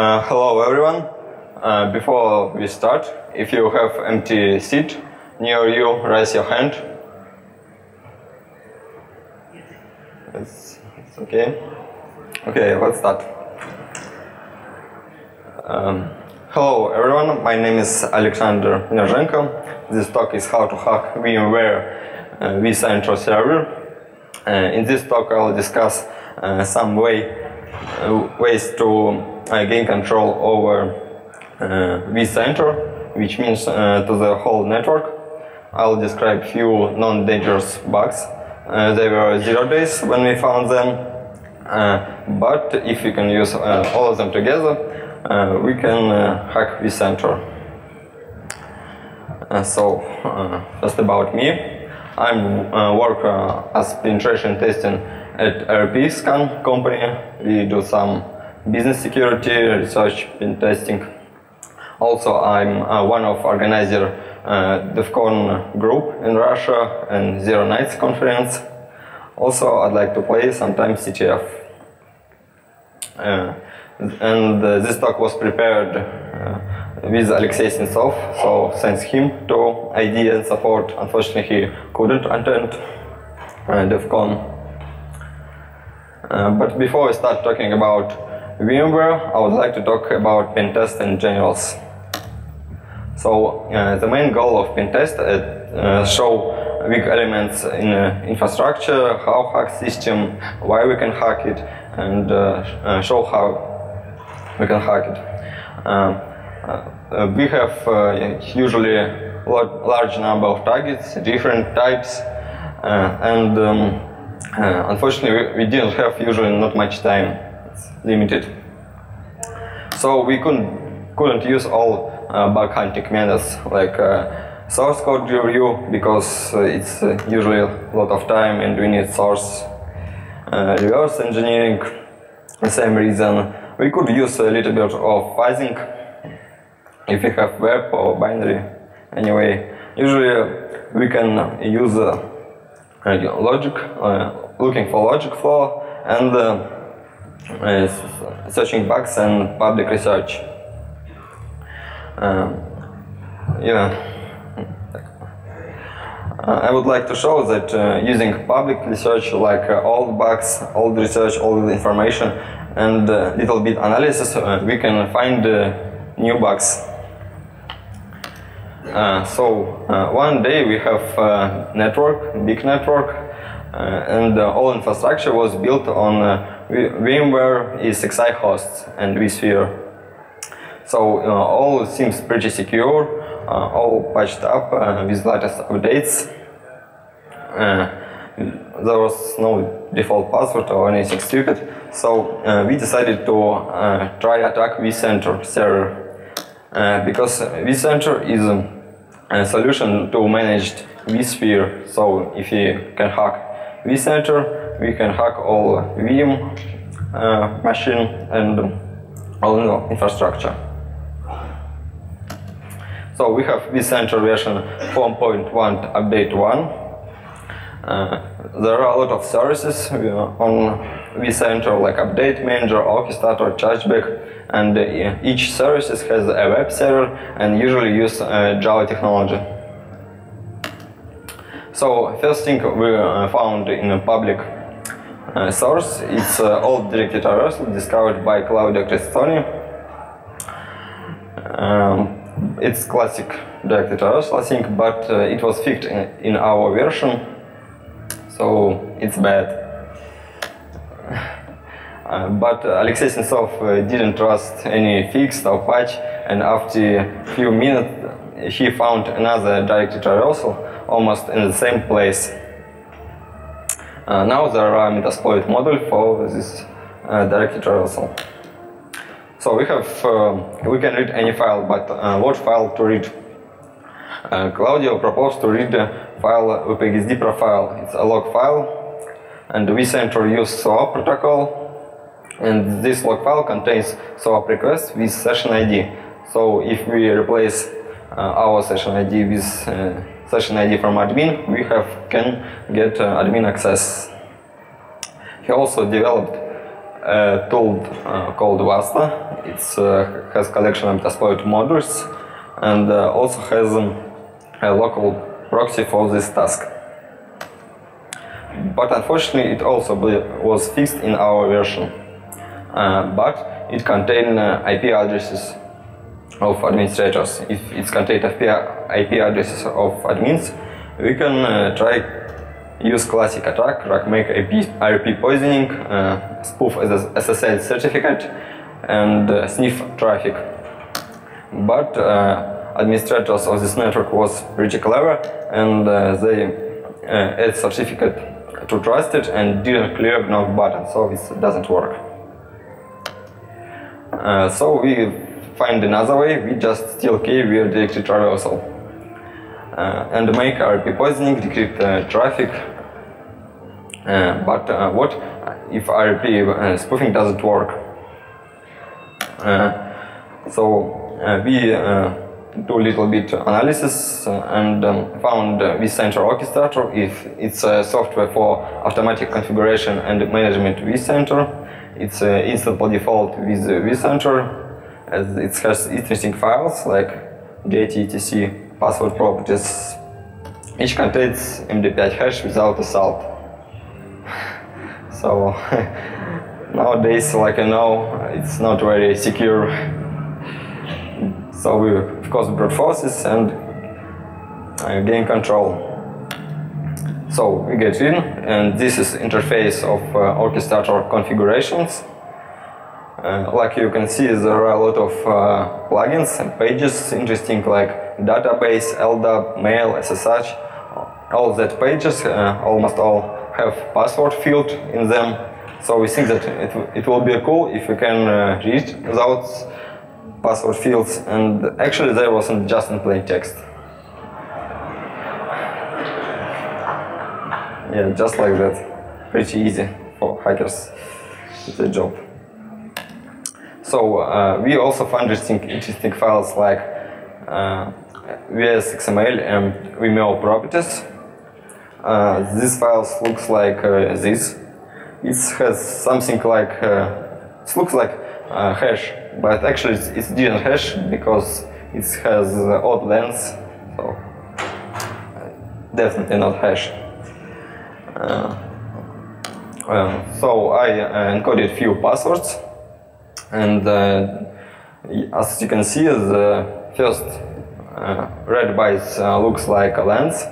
Hello everyone. Before we start, if you have empty seat near you, raise your hand. It's okay. Okay, let's start. Hello everyone, my name is Alexander Minozhenko. This talk is how to hack VMware vCenter Server. In this talk I will discuss some ways to gain control over vCenter, which means to the whole network. I'll describe few non-dangerous bugs. They were 0 days when we found them, but if we can use all of them together, we can hack vCenter. Just about me, I'm work as penetration testing at ERPScan company. We do some business security research, pen testing. Also, I'm one of organizer DEFCON group in Russia and Zero Nights conference. Also, I'd like to play sometimes CTF. This talk was prepared with Alexei Sinsov, so thanks him to idea and support. Unfortunately, he couldn't attend DEFCON. But before we start talking about VMware, I would like to talk about pentest in generals. So the main goal of pentest is show weak elements in infrastructure, how hack system, why we can hack it, and show how we can hack it. We have usually a large number of targets, different types, and unfortunately, we didn't have usually not much time. It's limited. So we couldn't use all bug hunting methods like source code review, because it's usually a lot of time and we need source. Reverse engineering, the same reason. We could use a little bit of fuzzing if we have web or binary. Anyway, usually we can use logic, looking for logic flaw and searching bugs and public research. I would like to show that using public research, like all bugs, all research, all the information, and little bit analysis, we can find new bugs. One day we have network, big network, and all infrastructure was built on VMware ESXi hosts and vSphere. So all seems pretty secure, all patched up with latest updates. There was no default password or anything stupid, so we decided to try attack vCenter server. Because vCenter is a solution to manage vSphere, so if you can hack vCenter, we can hack all VM machine and all infrastructure. So we have vCenter version 4.1 update 1. There are a lot of services on vCenter, like update manager, orchestrator, chargeback, and each service has a web server and usually use Java technology. So first thing we found in a public source, it's old directory traversal discovered by Claudio Crestoni. It's classic directory traversal, I think, but it was fixed in our version, so it's bad. But Alexei Sinsov didn't trust any fix or patch, and after a few minutes he found another directory traversal almost in the same place. Now there are Metasploit module for this directory traversal. So we have we can read any file, but what file to read? Claudio proposed to read the file PGSD profile. It's a log file, and vCenter uses SOAP protocol. And this log file contains SOAP request with session ID. So if we replace our session ID with session ID from admin, we can get admin access. He also developed a tool called Vasta. It has collection of exploit modules and also has a local proxy for this task. But unfortunately, it also was fixed in our version. But it contained IP addresses of administrators. If it contains IP addresses of admins, we can use classic attack, RackMake IP poisoning, spoof SSL certificate, and sniff traffic. But administrators of this network was pretty clever, and they add certificate to trusted and didn't clear knock button, so this doesn't work. So we find another way. We just steal key via directory traversal and make RP poisoning, decrypt traffic. But what if RP spoofing doesn't work? So we do a little bit analysis and found vCenter Orchestrator. It's a software for automatic configuration and management vCenter. It's installed by default with vCenter. It has interesting files like etc, password properties. Each contains MD5 hash without a salt. So nowadays, like I know, it's not very secure. So we, of course, brute forces and gain control. So we get in, and this is interface of orchestrator configurations. Like you can see, there are a lot of plugins and pages, interesting like database, LDAP, mail, SSH. All that pages, almost all have password field in them. So we think that it will be cool if we can read without password fields. And actually, there wasn't just in plain text. Yeah, just like that. Pretty easy for hackers. It's a job. So we also find interesting files like vs.xml and VMware properties. These files looks like this. It has something like it looks like hash, but actually it didn't hash because it has odd lengths, so definitely not hash. So I encoded few passwords, and as you can see, the first red bytes looks like a length,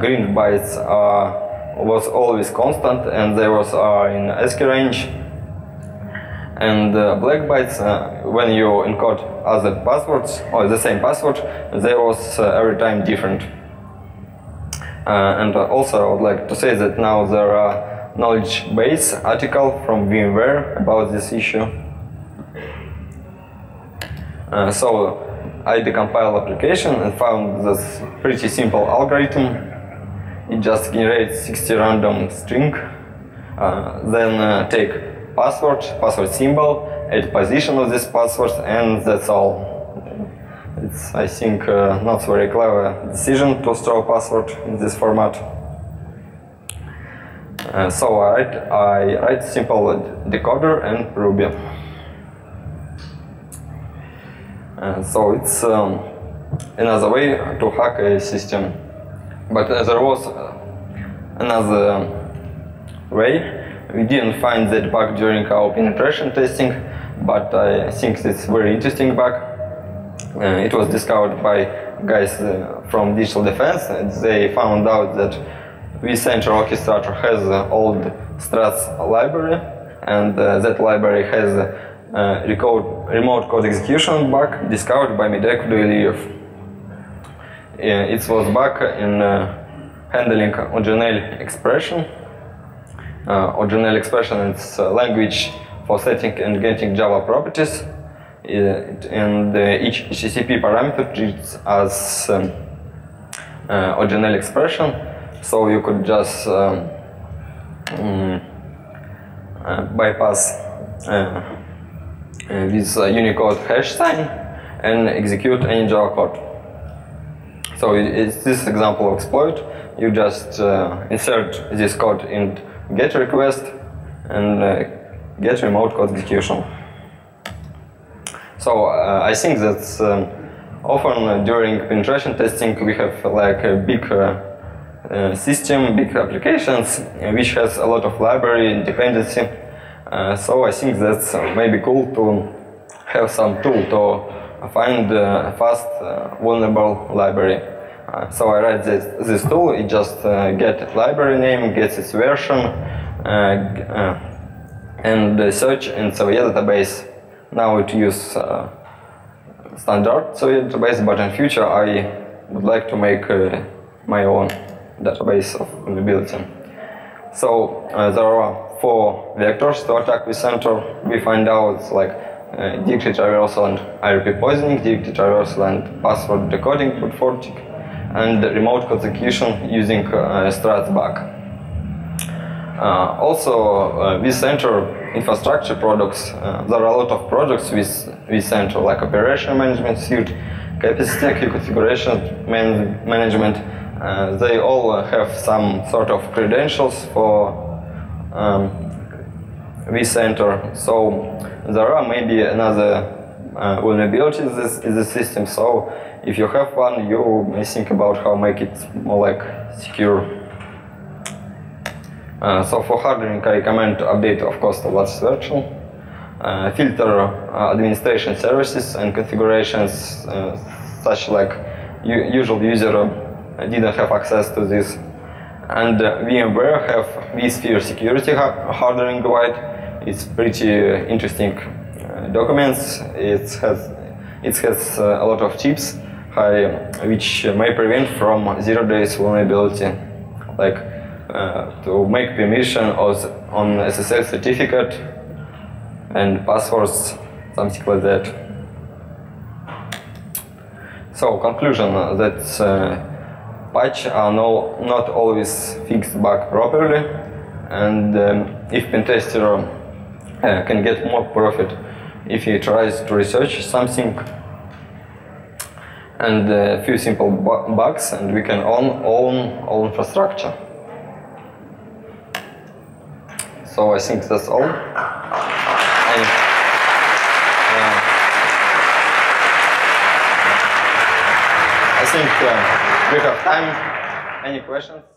green bytes was always constant, and they was in ASCII range, and black bytes, when you encode other passwords or the same password, they was every time different. And also I would like to say that now there are knowledge base article from VMware about this issue. So I decompiled application and found this pretty simple algorithm. It just generates 60 random string, then take password symbol, add position of this password, and that's all. It's, I think, not very clever decision to store password in this format. So I write simple decoder and Ruby. So it's another way to hack a system. But there was another way. We didn't find that bug during our penetration testing, but I think it's a very interesting bug. It was discovered by guys from Digital Defense, and they found out that vCenter Orchestrator has an old Struts library, and that library has remote code execution bug discovered by Midec. It was bug in handling OGNL expression. OGNL expression is language for setting and getting Java properties. And each JCP parameter treats as OGNL expression, so you could just bypass this Unicode hash sign and execute any Java code. So it's this example of exploit. You just insert this code in GET request and GET remote code execution. So I think that often during penetration testing we have like a big system, big applications, which has a lot of library dependency. So I think that's maybe cool to have some tool to find fast vulnerable library. So I write this tool, it just gets library name, gets its version, and search in SOA database. Now it uses standard SOA database, but in future I would like to make my own database of vulnerability. So there are four vectors to attack vCenter. We find out like degree traversal and IRP poisoning, degree traversal and password decoding with Fortic, and remote execution using Struts bug. Also, vCenter infrastructure products. There are a lot of projects with vCenter, like operation management suite, capacity configuration management. They all have some sort of credentials for vCenter. So there are maybe another vulnerabilities in the system. So if you have one, you may think about how make it more like secure. So for hardening, I recommend update, of course, the latest version. Filter administration services and configurations such like usual user didn't have access to this. And VMware have vSphere security hardening guide. It's pretty interesting documents. It has a lot of tips which may prevent from 0-day vulnerability, like to make permission on SSL certificate and passwords, something like that. So conclusion, that's patch are not always fixed bug properly, and if pentester can get more profit if he tries to research something, and a few simple bugs, and we can own all infrastructure. So I think that's all. And I think we have time. Any questions?